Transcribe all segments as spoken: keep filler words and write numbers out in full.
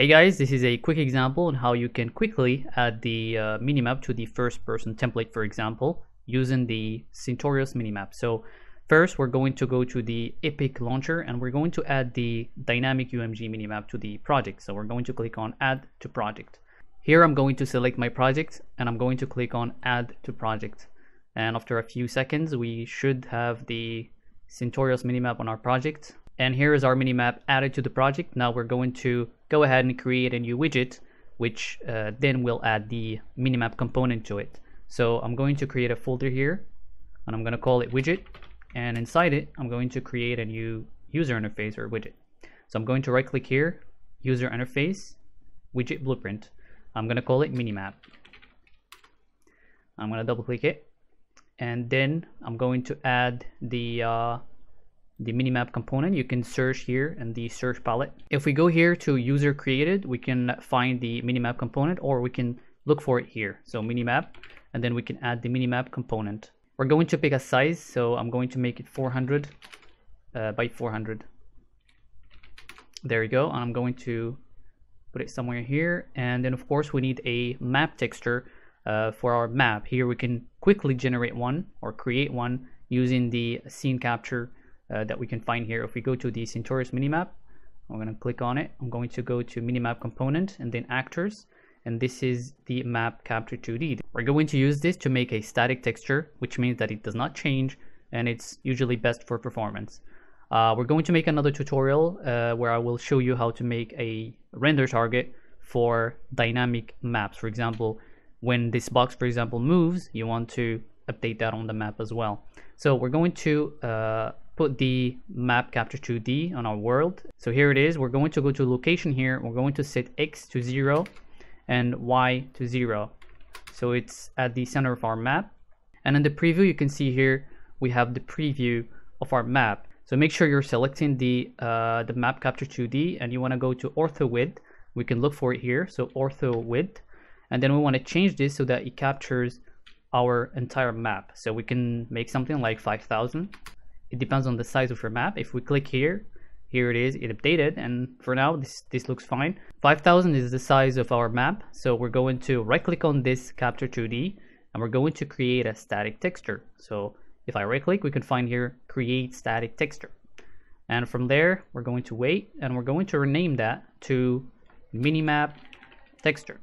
Hey guys, this is a quick example on how you can quickly add the uh, minimap to the first person template, for example, using the Centaurious minimap. So first, we're going to go to the Epic Launcher and we're going to add the dynamic U M G minimap to the project. So we're going to click on Add to Project. Here I'm going to select my project and I'm going to click on Add to Project. And after a few seconds, we should have the Centaurious minimap on our project. And here is our minimap added to the project. Now we're going to go ahead and create a new widget, which uh, then will add the minimap component to it. So I'm going to create a folder here and I'm going to call it widget. And inside it, I'm going to create a new user interface or widget. So I'm going to right click here, user interface, widget blueprint. I'm going to call it minimap. I'm going to double click it. And then I'm going to add the uh, the minimap component. You can search here in the search palette. If we go here to user created, we can find the minimap component, or we can look for it here. So minimap, and then we can add the minimap component. We're going to pick a size, so I'm going to make it four hundred uh, by four hundred. There you go. And I'm going to put it somewhere here. And then of course we need a map texture uh, for our map. Here we can quickly generate one or create one using the scene capture Uh, that we can find here. If we go to the Centaurious minimap, I'm going to click on it. I'm going to go to minimap component and then actors, and this is the map capture two D. We're going to use this to make a static texture, which means that it does not change and it's usually best for performance. Uh, we're going to make another tutorial uh, where I will show you how to make a render target for dynamic maps. For example, when this box, for example, moves, you want to update that on the map as well. So we're going to uh, put the map capture two D on our world. So here it is. We're going to go to location here. We're going to set X to zero and Y to zero. So it's at the center of our map. And in the preview, you can see here, we have the preview of our map. So make sure you're selecting the, uh, the map capture two D and you wanna go to ortho width. We can look for it here. So ortho width, and then we wanna change this so that it captures our entire map. So we can make something like five thousand. It depends on the size of your map. If we click here, here it is, it updated, and for now this, this looks fine. five thousand is the size of our map, so we're going to right click on this Capture two D and we're going to create a static texture. So if I right click, we can find here create static texture, and from there we're going to wait and we're going to rename that to minimap texture.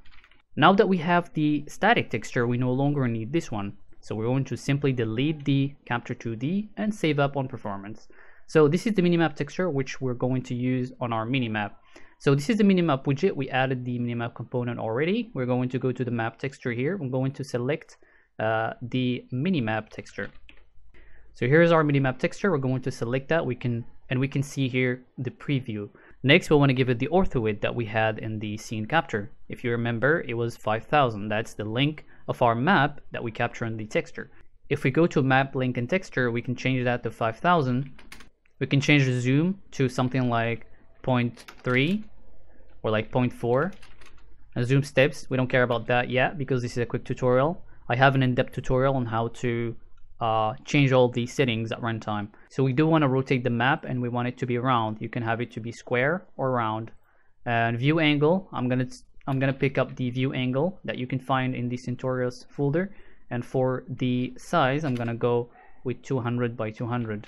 Now that we have the static texture, we no longer need this one. So we're going to simply delete the Capture two D and save up on performance. So this is the minimap texture, which we're going to use on our minimap. So this is the minimap widget. We added the minimap component already. We're going to go to the map texture here. I'm going to select uh, the minimap texture. So here's our minimap texture. We're going to select that. We can, and we can see here the preview. Next, we want to give it the ortho width that we had in the scene capture. If you remember, it was five thousand. That's the link of our map that we capture in the texture. If we go to map link and texture, we can change that to five thousand. We can change the zoom to something like zero point three or like zero point four. And zoom steps, we don't care about that yet because this is a quick tutorial. I have an in-depth tutorial on how to uh, change all these settings at runtime. So we do want to rotate the map and we want it to be round. You can have it to be square or round. And view angle, I'm gonna I'm going to pick up the view angle that you can find in the Centaurious folder. And for the size, I'm going to go with two hundred by two hundred.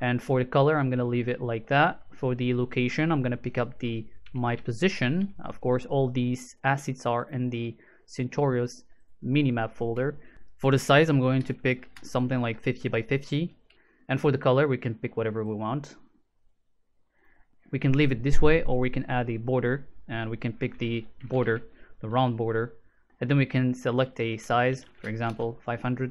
And for the color, I'm going to leave it like that. For the location, I'm going to pick up the my position. Of course, all these assets are in the Centaurious minimap folder. For the size, I'm going to pick something like fifty by fifty. And for the color, we can pick whatever we want. We can leave it this way, or we can add a border. And we can pick the border, the round border, and then we can select a size, for example, five hundred.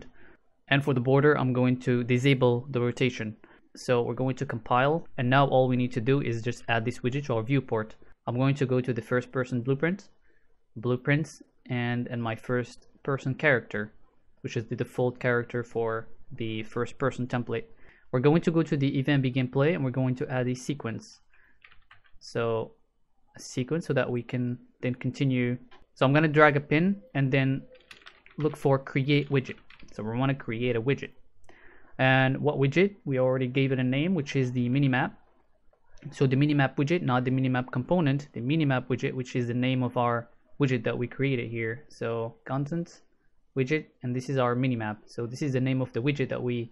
And for the border, I'm going to disable the rotation. So we're going to compile, and now all we need to do is just add this widget to our viewport. I'm going to go to the first person blueprint, blueprints, and, and my first person character, which is the default character for the first person template. We're going to go to the event begin play, and we're going to add a sequence. So a sequence so that we can then continue. So I'm going to drag a pin and then look for create widget. So we want to create a widget, and what widget, we already gave it a name, which is the minimap. So the minimap widget, not the minimap component, the minimap widget, which is the name of our widget that we created here. So content widget, and this is our minimap. So this is the name of the widget that we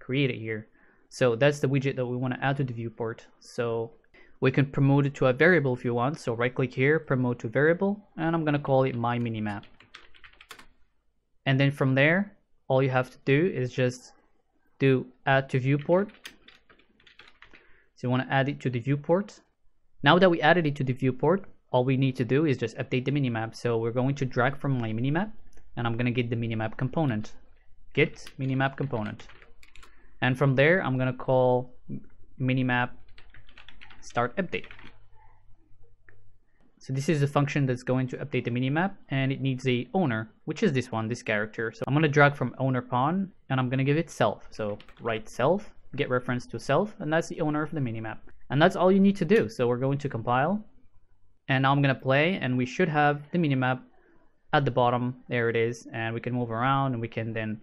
created here. So that's the widget that we want to add to the viewport. So we can promote it to a variable if you want. So right click here, promote to variable, and I'm going to call it my minimap. And then from there, all you have to do is just do add to viewport. So you want to add it to the viewport. Now that we added it to the viewport, all we need to do is just update the minimap. So we're going to drag from my minimap, and I'm going to get the minimap component. Get minimap component. And from there, I'm going to call minimap start update. So this is the function that's going to update the minimap, and it needs a owner, which is this one, this character. So I'm going to drag from owner pawn, and I'm going to give it self. So write self, get reference to self, and that's the owner of the minimap. And that's all you need to do. So we're going to compile, and now I'm going to play, and we should have the minimap at the bottom. There it is, and we can move around, and we can then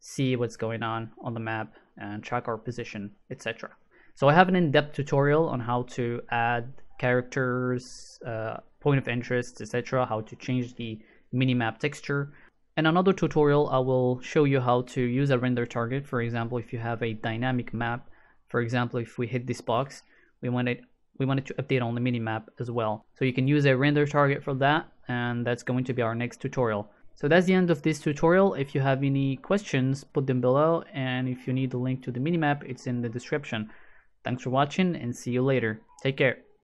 see what's going on on the map and track our position, et cetera. So I have an in-depth tutorial on how to add characters, uh, point of interest, et cetera, how to change the minimap texture. In another tutorial, I will show you how to use a render target. For example, if you have a dynamic map, for example, if we hit this box, we want it, we want it to update on the minimap as well. So you can use a render target for that, and that's going to be our next tutorial. So that's the end of this tutorial. If you have any questions, put them below, and if you need the link to the minimap, it's in the description. Thanks for watching, and see you later. Take care.